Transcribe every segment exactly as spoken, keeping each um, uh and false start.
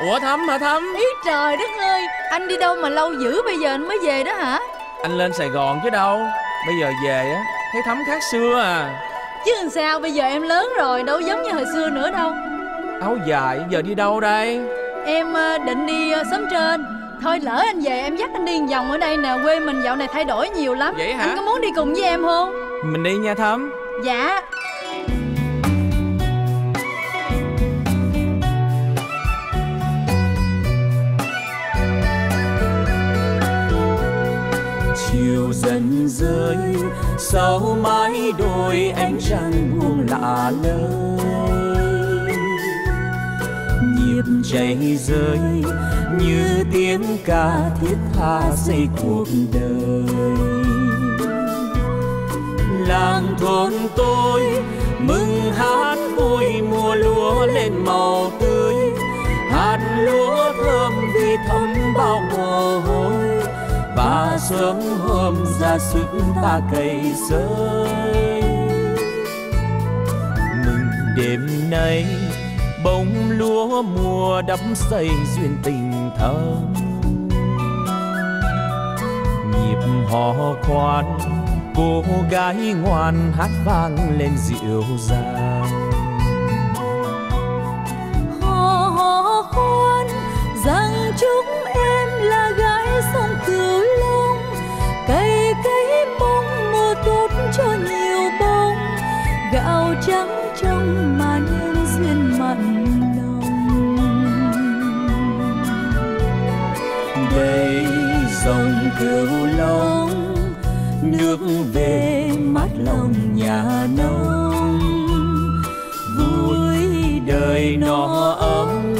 Ủa Thấm hả Thấm? Ý trời đất ơi, anh đi đâu mà lâu dữ, bây giờ anh mới về đó hả? Anh lên Sài Gòn chứ đâu. Bây giờ về á, thấy Thấm khác xưa à. Chứ làm sao, bây giờ em lớn rồi, đâu giống như hồi xưa nữa đâu. Áo dài, giờ đi đâu đây? Em định đi Xóm Trên. Thôi lỡ anh về em dắt anh đi một vòng ở đây nè. Quê mình dạo này thay đổi nhiều lắm. Vậy hả? Anh có muốn đi cùng với em không? Mình đi nha Thấm. Dạ. Chiều dần rơi sau mái đôi, ánh trăng buông lạ lơi. Nhịp chảy rơi như tiếng ca thiết tha xây cuộc đời. Làng thôn tôi mừng hát vui, mùa lúa lên màu tươi, hạt lúa thơm vì thấm bao mồ hôi. Và sớm hôm ra sức ta cày sới. Mừng đêm nay bông lúa mùa đắm say duyên tình thơm. Nhịp hò khoan cô gái ngoan hát vang lên dịu dàng. Hò hò khoan rằng chúng em là gái sông Cửu Long, cày cấy mong mùa tốt cho nhiều bông, gạo trắng trong mà nhân duyên mặn nồng. Đây sông Cửu Long nước về mát lòng nhà nông, vui đời nó ấm,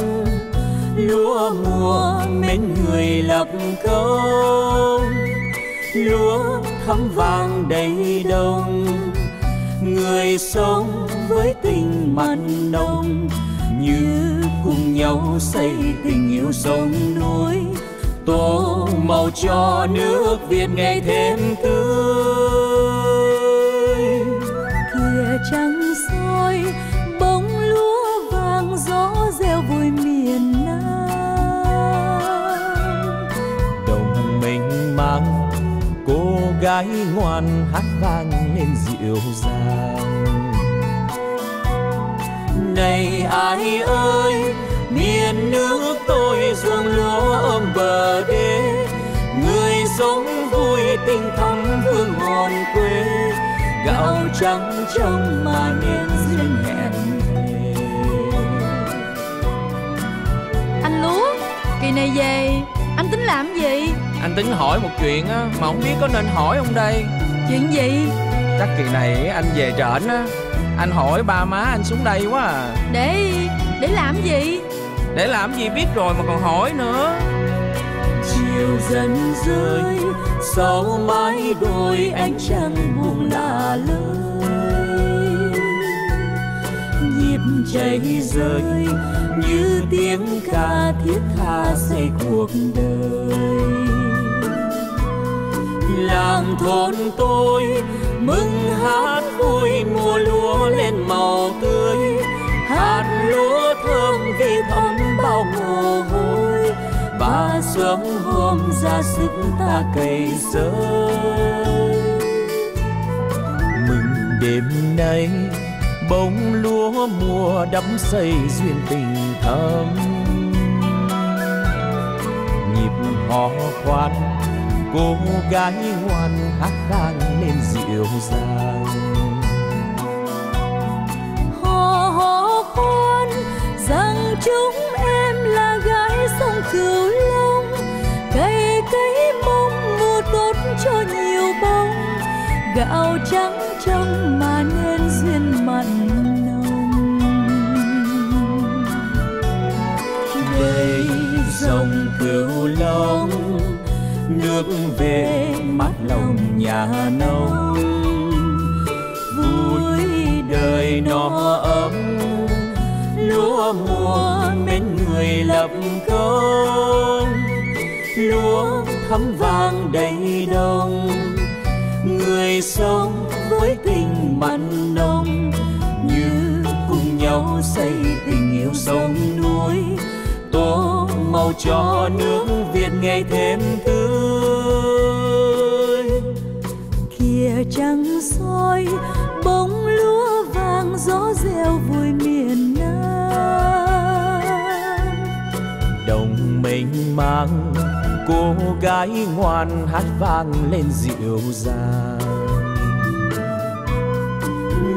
lúa mùa mến người lập công, lúa thắm vàng đầy đồng, người sống với tình mặn nồng, như cùng nhau xây tình yêu sông núi, tô màu cho nước Việt ngày thêm tươi. Kìa trăng soi bóng lúa vàng, gió reo vui miền Nam. Đồng mênh mang cô gái ngoan hát vang lên dịu dàng. Này ai ơi miền nước tôi, ruộng lúa ôm bờ đê, người sống vui tình thắm hương hồn quê, gạo trắng trong mà nên duyên hẹn thề. Anh Lúa, kỳ này về anh tính làm gì? Anh tính hỏi một chuyện á, mà không biết có nên hỏi không đây. Chuyện gì? Chắc kỳ này anh về trển á, anh hỏi ba má anh xuống đây quá à. Để để làm gì? Để làm gì biết rồi mà còn hỏi nữa. Chiều dần rơi sau mái đôi, ánh trăng buông lạ lơi. Nhịp chảy rơi như tiếng ca thiết tha xây cuộc đời. Làng thôn tôi mừng hát vui, mùa lúa lên màu tươi, hạt lúa thơm vì thấm bao mồ hôi. Và sớm hôm ra sức ta cày sới. Mừng đêm nay bông lúa mùa đắm say duyên tình thắm. Nhịp hò khoan cô gái ngoan hát vang lên dịu dàng. Hò hò khoan rằng chúng em là gái sông Cửu Long, cày cấy mong mùa tốt cho nhiều bông, gạo trắng trong mà nên duyên mặn nồng. Đây sông Cửu Long nước về mát lòng nhà nông, vui đời nó ấm, lúa mùa mến người lập công, lúa thắm vàng đầy đồng, người sống với tình mặn nồng, như cùng nhau xây tình yêu sông núi, tô màu cho nước Việt ngày thêm tươi. Kia trăng soi bóng lúa vàng gió reo vui miền Nam, đồng mênh mang cô gái ngoan hát vang lên dịu dàng.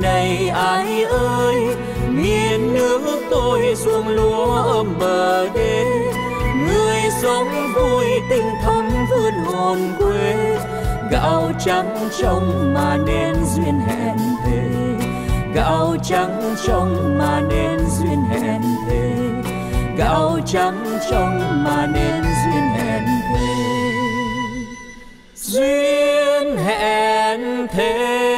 Này ai ơi, miền nước tôi ruộng lúa ươm bờ đê, người sống vui tình thắm vươn hồn quê. Gạo trắng trông mà nên duyên hẹn thề, gạo trắng trông mà nên duyên hẹn thề, gạo trắng trông mà nên duyên hẹn thề, duyên hẹn thề.